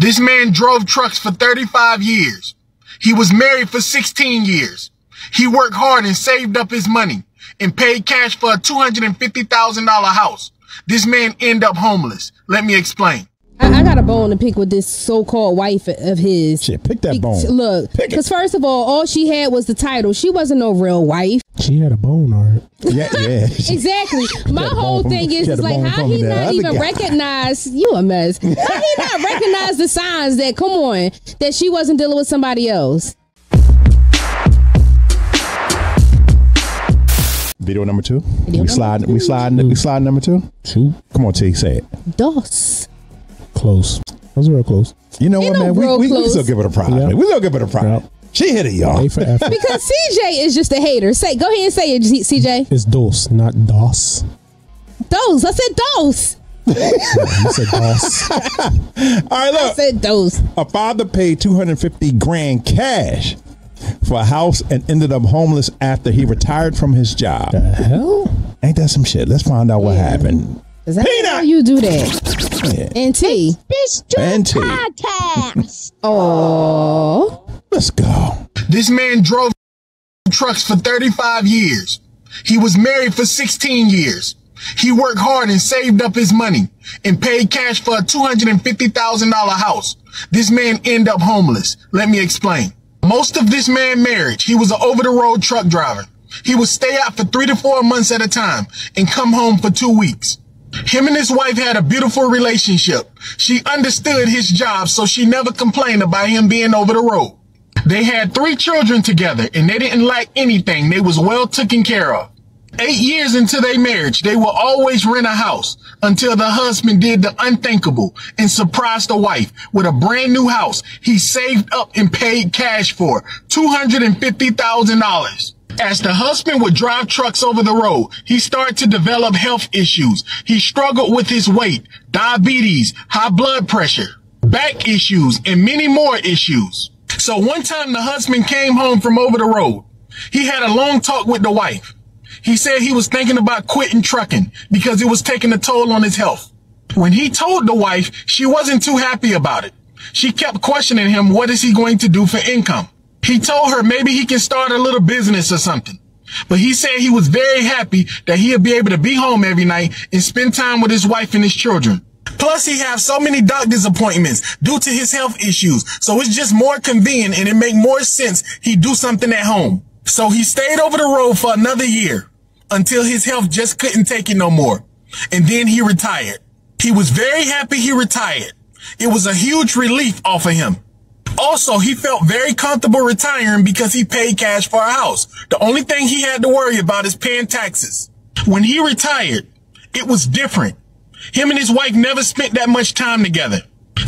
This man drove trucks for 35 years. He was married for 16 years. He worked hard and saved up his money and paid cash for a $250,000 house. This man ended up homeless. Let me explain. I got a bone to pick with this so-called wife of his. Shit, pick that bone. Look, because first of all she had was the title. She wasn't no real wife. She had a bone, alright. Yeah, yeah. Exactly. My whole thing is like, how he not even recognize, you a mess. How he not recognize the signs that, come on, that she wasn't dealing with somebody else. Video number two. We slide number two. Two. Come on, T, say it. Dos. Close. That was real close. You know what, man? We still give it a prize. Yeah. We still give it a prize. Yeah. She hit it, y'all. Because CJ is just a hater. Say, go ahead and say it, CJ. It's dos, not dos. Dos. I said dos. You said dos. All right, look. I said dos. A father paid $250,000 cash for a house and ended up homeless after he retired from his job. The hell? Ain't that some shit? Let's find out what happened. Is that how you do that? Yeah. And T. It's Dis'JAWN podcast. Oh. Let's go. This man drove trucks for 35 years. He was married for 16 years. He worked hard and saved up his money and paid cash for a $250,000 house. This man ended up homeless. Let me explain. Most of this man's marriage, he was an over-the-road truck driver. He would stay out for 3 to 4 months at a time and come home for 2 weeks. Him and his wife had a beautiful relationship. She understood his job, so she never complained about him being over the road. They had 3 children together, and they didn't lack anything. They was well taken care of. 8 years into their marriage, they will always rent a house until the husband did the unthinkable and surprised the wife with a brand new house he saved up and paid cash for, $250,000. As the husband would drive trucks over the road, he started to develop health issues. He struggled with his weight, diabetes, high blood pressure, back issues, and many more issues. So one time the husband came home from over the road. He had a long talk with the wife. He said he was thinking about quitting trucking because it was taking a toll on his health. When he told the wife, she wasn't too happy about it. She kept questioning him, what is he going to do for income? He told her maybe he can start a little business or something. But he said he was very happy that he'll be able to be home every night and spend time with his wife and his children. Plus, he has so many doctor's appointments due to his health issues. So it's just more convenient and it makes more sense he do something at home. So he stayed over the road for another year until his health just couldn't take it no more. And then he retired. He was very happy he retired. It was a huge relief off of him. Also, he felt very comfortable retiring because he paid cash for a house. The only thing he had to worry about is paying taxes. When he retired, it was different. Him and his wife never spent that much time together.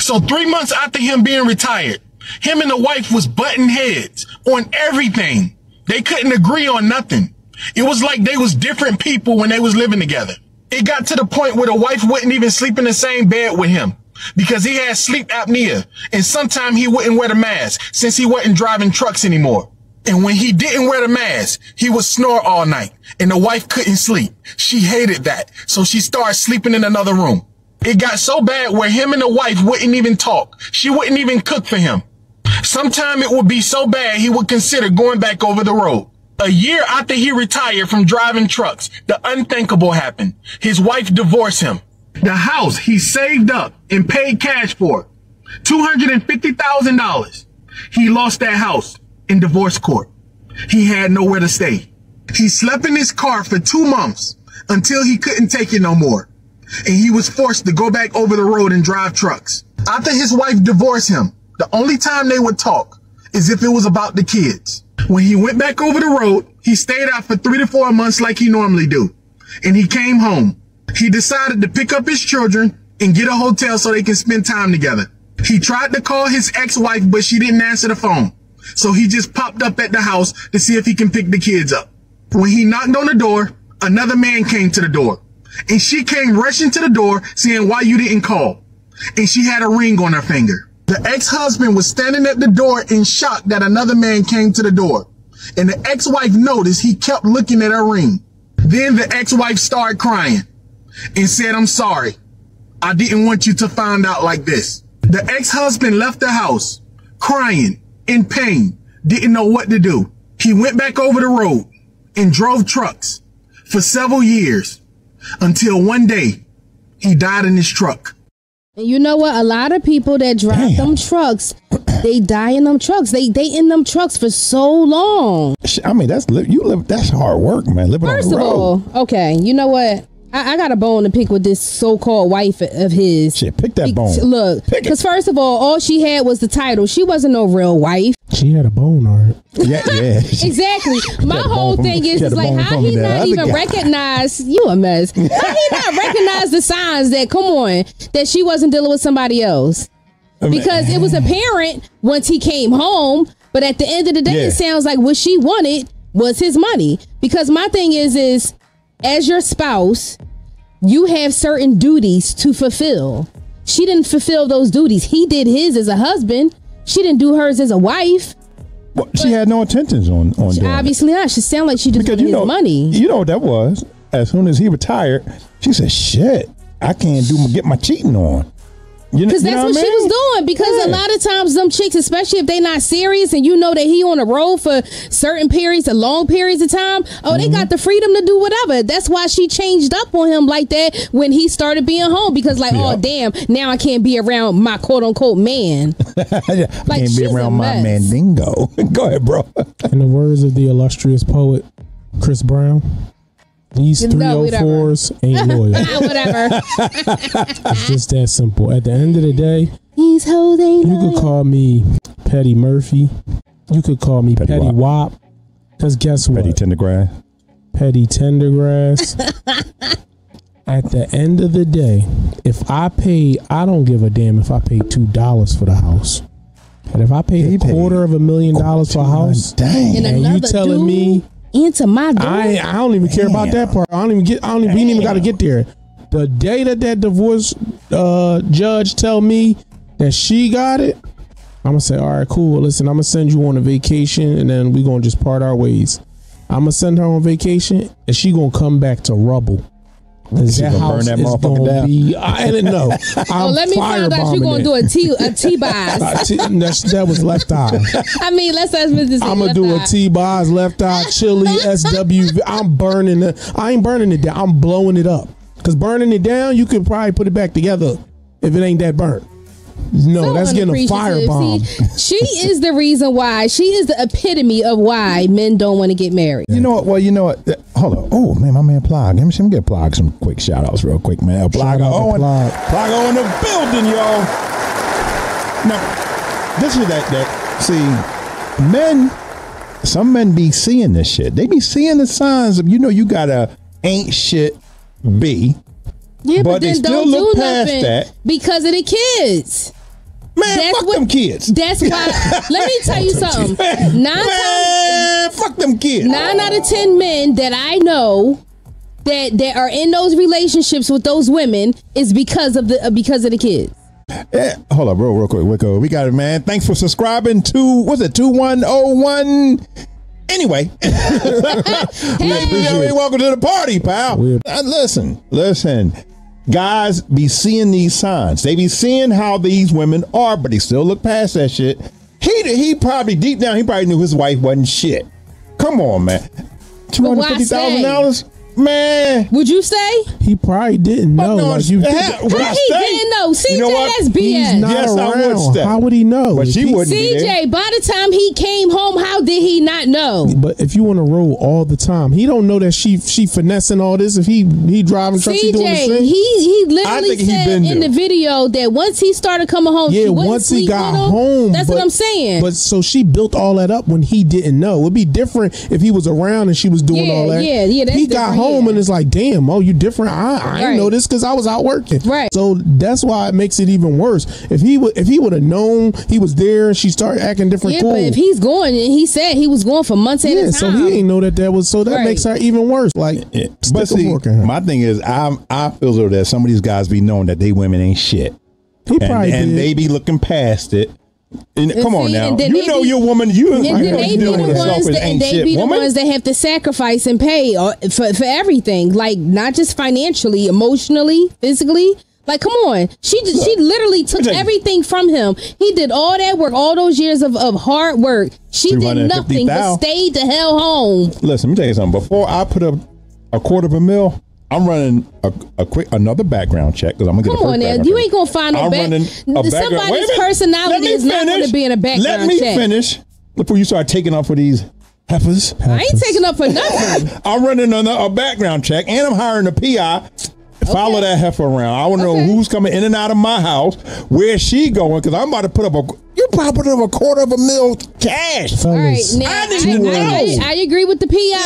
So 3 months after him being retired, him and the wife was butting heads on everything. They couldn't agree on nothing. It was like they was different people when they was living together. It got to the point where the wife wouldn't even sleep in the same bed with him, because he had sleep apnea and sometimes he wouldn't wear the mask since he wasn't driving trucks anymore. And when he didn't wear the mask, he would snore all night and the wife couldn't sleep. She hated that. So she started sleeping in another room. It got so bad where him and the wife wouldn't even talk. She wouldn't even cook for him. Sometime it would be so bad he would consider going back over the road. A year after he retired from driving trucks, the unthinkable happened. His wife divorced him. The house he saved up and paid cash for, $250,000. He lost that house in divorce court. He had nowhere to stay. He slept in his car for 2 months until he couldn't take it no more. And he was forced to go back over the road and drive trucks. After his wife divorced him, the only time they would talk is if it was about the kids. When he went back over the road, he stayed out for 3 to 4 months like he normally do. And he came home. He decided to pick up his children and get a hotel so they can spend time together. He tried to call his ex-wife, but she didn't answer the phone. So he just popped up at the house to see if he can pick the kids up. When he knocked on the door, another man came to the door. And she came rushing to the door saying, why you didn't call? And she had a ring on her finger. The ex-husband was standing at the door in shock that another man came to the door. And the ex-wife noticed he kept looking at her ring. Then the ex-wife started crying and said, I'm sorry. I didn't want you to find out like this. The ex-husband left the house crying in pain, didn't know what to do. He went back over the road and drove trucks for several years until one day he died in his truck. And you know what? A lot of people that drive them trucks, they die in them trucks. They in them trucks for so long. I mean, that's hard work, man. Living on the road. First of all, okay, you know what? I got a bone to pick with this so-called wife of his. Shit, pick that bone. Look, because first of all she had was the title. She wasn't no real wife. She had a bone, alright. Yeah, yeah. Exactly. My whole thing is like, how he not even recognize, you a mess. How he not recognize the signs that, come on, that she wasn't dealing with somebody else. Because it was apparent once he came home, but at the end of the day, it sounds like what she wanted was his money. Because my thing is as your spouse, you have certain duties to fulfill. She didn't fulfill those duties. He did his as a husband. She didn't do hers as a wife. Well, she had no intentions on doing obviously not. She sounded like she just wanted his money. You know what that was? As soon as he retired, she said, shit, I can't get my cheating on. Because that's what she was doing. Because a lot of times them chicks, especially if they not serious and you know that he on the road for certain periods or long periods of time, they got the freedom to do whatever. That's why she changed up on him like that when he started being home. Because like, oh damn, now I can't be around my quote unquote man. I can't be around my mandingo. Go ahead, bro. In the words of the illustrious poet Chris Brown, these 304s ain't loyal. Whatever. It's just that simple. At the end of the day, these hoes ain't loyal. You could call me Petty Murphy. You could call me Petty Wop. Because guess what? Petty Tendergrass. Petty Tendergrass. At the end of the day, if I pay, I don't give a damn if I pay $2 for the house. But if I pay $250,000 for a house, dang, and you telling me into my door. I don't even care about that part. I ain't even got to get there. The day that divorce judge tell me that she got it, I'm gonna say, all right, cool. Listen, I'm gonna send you on a vacation, and then we gonna just part our ways. I'm gonna send her on vacation, and she gonna come back to rubble. That house burn that is gonna down. Be. I didn't know. Let me find out you gonna do a T-box. That was left eye. I mean, I'm gonna do a T-box, left eye, chili, SW. I'm burning it. I ain't burning it down. I'm blowing it up. Cause burning it down, you could probably put it back together if it ain't that burnt. No, so that's getting a firebomb. See, she is the reason why. She is the epitome of why men don't want to get married. You know what? Well, you know what? Hold on. Oh, man, my man Plog. Let me get Plog some quick shout outs real quick, man. Plog on the building, y'all. Now, this is see, men, some men be seeing this shit. They be seeing the signs of, you know, you got a ain't shit B. Yeah, but then they still don't look past that because of the kids. Man, fuck them kids. That's why. Let me tell you something. Fuck them kids. 9 out of 10 men that I know that are in those relationships with those women is because of the kids. Yeah, hold on, bro, real quick, Wicko. We got it, man. Thanks for subscribing to 2101. Anyway, welcome to the party, pal. Listen, guys be seeing these signs. They be seeing how these women are, but they still look past that shit. He probably, deep down, he probably knew his wife wasn't shit. Come on, man. $250,000? Man. Would you say? He probably didn't know. No, like he didn't know. CJ, you know that's BS. He's not around. How would he know? But she wouldn't CJ, by the time he came home, how did he not know? But if you want to roll all the time, he don't know that she finessing all this. If he driving trucks, he doing the same. He literally said in the video that once he started coming home, yeah, once he got home. That's what I'm saying. But so she built all that up when he didn't know. It'd be different if he was around and she was doing all that. Yeah. That's home and it's like, damn, oh, you different. I didn't know this because I was out working. Right. So that's why it makes it even worse. If he would have known he was there and she started acting different, cool. But if he's going and he said he was going for months at a time. So he didn't know that was. So that makes her even worse. Like, but see, my thing is, I feel though that some of these guys be knowing that they women ain't shit. And they be looking past it. Come on now. You know your woman. They be the ones that have to sacrifice and pay for everything. Like, not just financially, emotionally, physically, Like, come on. She literally took everything from him. He did all that work, all those years of hard work. She did nothing but stayed the hell home. Listen, let me tell you something. Before I put up a $250,000, I'm running another background check because I'm gonna get. Come on, now you ain't gonna find no background. Somebody's personality is not gonna be in a background check. Let me finish before you start taking off for these heifers. I ain't taking up for nothing. I'm running a background check and I'm hiring a PI. Follow that heifer around. I want to know who's coming in and out of my house, where she going, because I'm about to put up you probably put up $250,000 cash. All right, now, I agree with the PI. Yeah,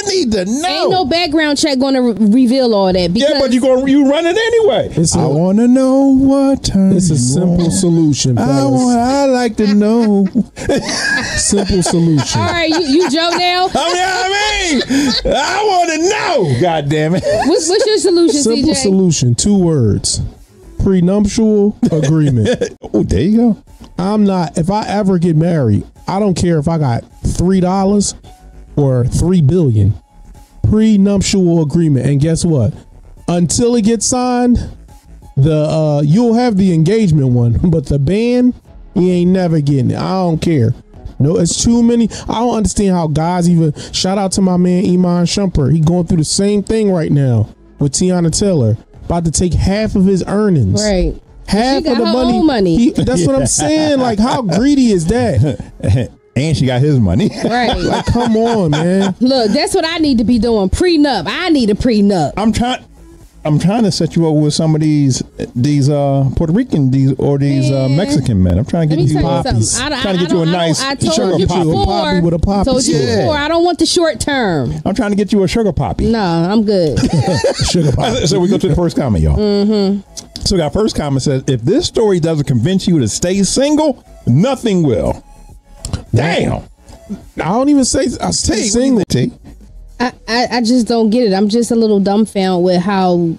I need to know. Ain't no background check going to reveal all that. Because yeah, but you run it anyway. I want to know what time. It's a simple solution. I like to know. Simple solution. All right, you Joe now. I mean, I want to know. God damn it. What's your solution? Simple CJ? Solution. 2 words. Prenuptial agreement. Oh, there you go. I'm not. If I ever get married, I don't care if I got $3 or $3 billion. Prenuptial agreement. And guess what? Until it gets signed, you'll have the engagement one, but the band, you ain't never getting it. I don't care. No, it's too many. I don't understand how guys even. Shout out to my man Iman Shumpert. He going through the same thing right now with Tiana Taylor. About to take half of his earnings. Right. Half of the money. That's what I'm saying. Like, how greedy is that? And she got his money. Right. Like, come on, man. Look, that's what I need to be doing. Prenup. I need a prenup. I'm trying to set you up with some of these Puerto Rican or these Mexican men. I'm trying to get you poppies. I'm trying to get you a nice sugar poppy with a poppy. I told you before, I don't want the short term. I'm trying to get you a sugar poppy. No, I'm good. Sugar poppy. So we go to the first comment, y'all. Mm-hmm. So we got first comment says, if this story doesn't convince you to stay single, nothing will. Damn. I don't even say I stay single. I just don't get it. I'm just a little dumbfounded with how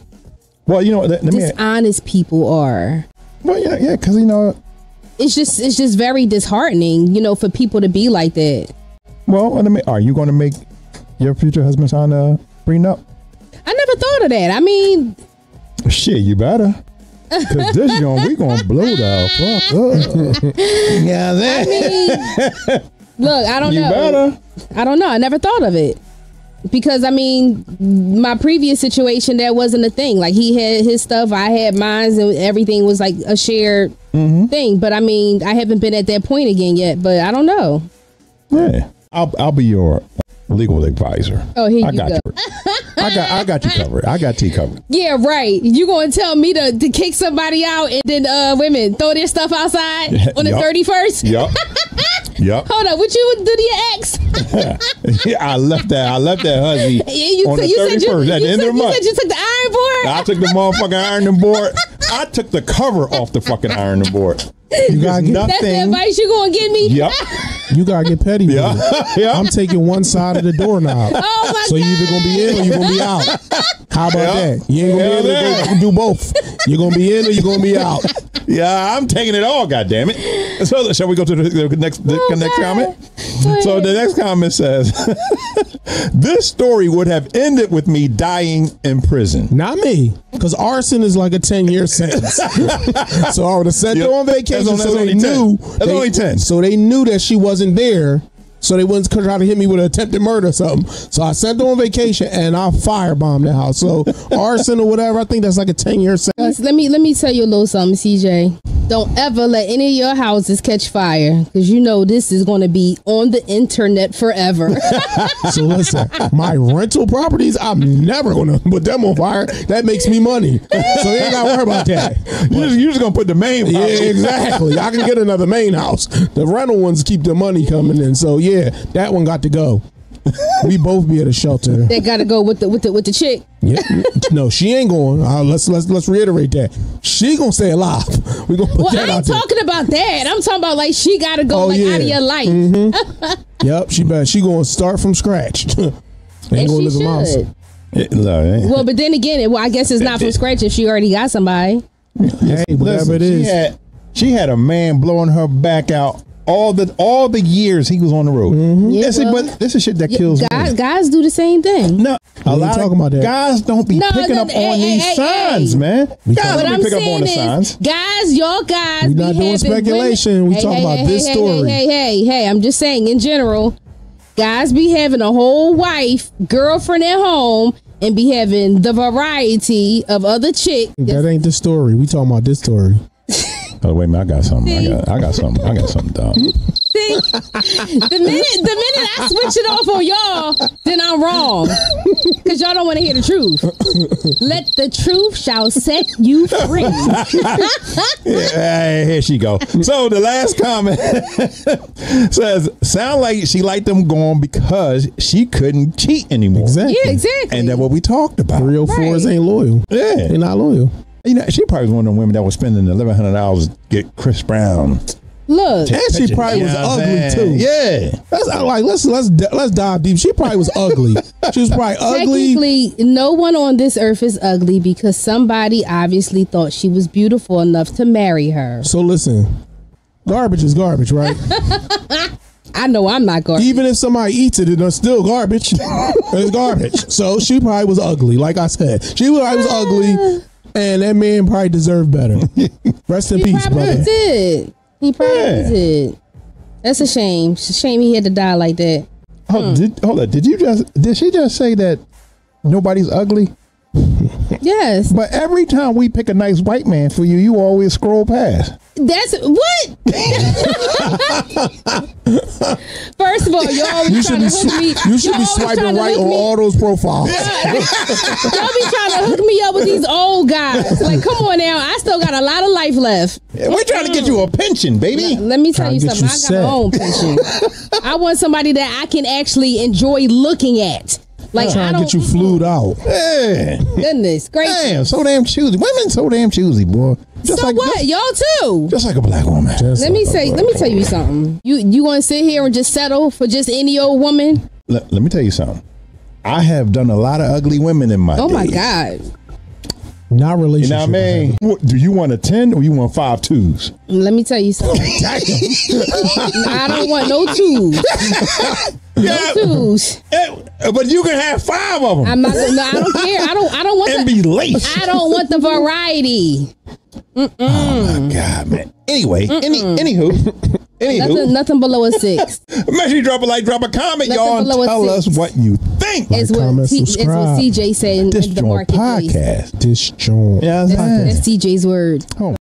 dishonest people are. Well, yeah, because it's just very disheartening, for people to be like that. Well, are you going to make your future husband sign a prenup? I never thought of that. I mean, shit, you better. Cause this young, we gonna blow the fuck up. Yeah, look, I don't know. You better. I don't know. I never thought of it. Because, I mean, my previous situation, that wasn't a thing. Like, he had his stuff, I had mine, and everything was like a shared thing. But, I mean, I haven't been at that point again yet, but I don't know. Yeah. I'll be your legal advisor. Oh, here you go. I got you covered. I got T covered. Yeah, right. You going to tell me to kick somebody out and then women throw their stuff outside on the 31st? Yep. Yep. Hold up, what you do to your ex? Yeah, I left that husband on the 31st at the end of the month. You said you took the iron board? I took the motherfucking ironing board. I took the cover off the fucking ironing board. You gotta get nothing. That's the advice you gonna give me? Yep. You gotta get petty with it. Yep. I'm taking one side of the doorknob. Oh my God. So you either gonna be in or you're gonna be out. How about that? You ain't gonna be in or you can do both. You're gonna be in or you're gonna be out. Yeah, I'm taking it all, goddammit. So shall we go to the next comment? Wait. So the next comment says, this story would have ended with me dying in prison. Not me. Because arson is like a 10-year sentence. So I would have sent them on vacation. That's only 10. So they knew that she wasn't there. So they wouldn't try to hit me with an attempted murder or something. So I sent them on vacation and I firebombed the house. So arson or whatever, I think that's like a 10-year sentence. Let me tell you a little something, CJ. Don't ever let any of your houses catch fire because this is going to be on the internet forever. So listen, my rental properties, I'm never going to put them on fire. That makes me money. So you ain't got to worry about that. You're just going to put the main house. Yeah, exactly. I can get another main house. The rental ones keep the money coming in. So yeah. Yeah, that one got to go. We both be at a shelter. They got to go with the chick. Yeah, no, she ain't going. Let's reiterate that she gonna stay alive. We gonna put that I ain't talking there. About that. I'm talking about like she got to go out of your life. Mm-hmm. Yep, she gonna start from scratch. And she should. Well, but then again, I guess it's not from scratch if she already got somebody. Hey, whatever it is, she had a man blowing her back out. all the years he was on the road. Mm-hmm. Yeah, that's well, it, but this is shit that kills me. Guys do the same thing. No, a lot of about that. Guys don't be picking up on these signs, man. Guys don't be picking up on the signs. Guys, y'all guys. We're not doing speculation. We talking about this story. Hey, I'm just saying in general, guys be having a whole wife, girlfriend at home, and be having the variety of other chicks. That ain't the story. We talking about this story. Oh, wait a minute, I got something. I got something dumb. See, the minute I switch it off on y'all, then I'm wrong. Because y'all don't want to hear the truth. Let the truth shall set you free. Yeah, here she go. So the last comment says, sound like she liked them gone because she couldn't cheat anymore. Exactly. Yeah, exactly. And that's what we talked about. 304s ain't loyal. Yeah. They're not loyal. You know, she probably was one of the women that was spending $1,100 to get Chris Brown. Look, and she probably was ugly too. Yeah, that's like let's dive deep. She probably was ugly. She was probably ugly. Technically, no one on this earth is ugly because somebody obviously thought she was beautiful enough to marry her. So listen, garbage is garbage, right? I know I'm not garbage. Even if somebody eats it, it's still garbage. It's garbage. So she probably was ugly. Like I said, she probably was ugly. And that man probably deserved better. Rest in peace, brother. He probably did. That's a shame. It's a shame he had to die like that. Oh, hold on. Did she just say that nobody's ugly? Yes. But every time we pick a nice white man for you, you always scroll past. That's what? First of all, you should be swiping right on all those profiles. Y'all be trying to hook me up with these old guys. Like, come on now. I still got a lot of life left. Yeah, we're trying to get you a pension, baby. Let me tell you something. I got my own pension. I want somebody that I can actually enjoy looking at. Like, trying to get you flued out. Yeah. Goodness gracious. Damn, so damn choosy. Women so damn choosy, boy. Just so like, what? Y'all too. Just like a black woman. Let me tell you something. You gonna sit here and just settle for just any old woman? Let me tell you something. I have done a lot of ugly women in my days. Oh my God. Not relationship. You know what I mean? What, do you want a 10 or you want 5 2s? Let me tell you something. I don't want no 2s. No 2s. But you can have 5 of them. I'm not, no, I don't care. I don't want and be late. I don't want the variety. Oh my God, man. Anyway, anywho. Nothing below a 6. Make sure you drop a like, drop a comment, y'all, and tell us what you think. Like, comment, subscribe. That's what CJ said in the marketplace. Dis'JAWN podcast. Dis'JAWN. Yeah, that's CJ's word. Oh.